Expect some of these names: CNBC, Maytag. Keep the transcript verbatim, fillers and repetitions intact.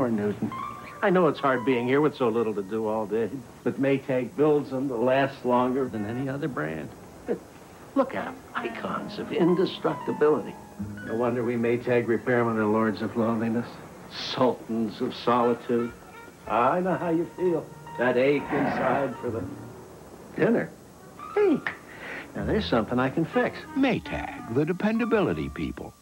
Poor Newton. I know it's hard being here with so little to do all day, but Maytag builds them to last longer than any other brand. Look at them, icons of indestructibility. No wonder we Maytag repairmen are lords of loneliness, sultans of solitude. I know how you feel, that ache inside for the dinner. Hey, now there's something I can fix. Maytag, the dependability people.